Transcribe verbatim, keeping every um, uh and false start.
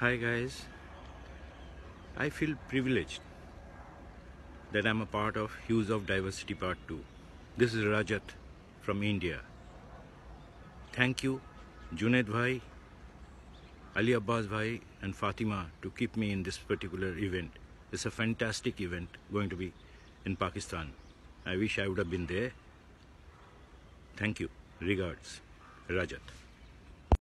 Hi guys, I feel privileged that I'm a part of Hues of Diversity Part two. This is Rajat from India. Thank you Junaid Bhai, Ali Abbas Bhai and Fatima to keep me in this particular event. It's a fantastic event going to be in Pakistan. I wish I would have been there. Thank you. Regards, Rajat.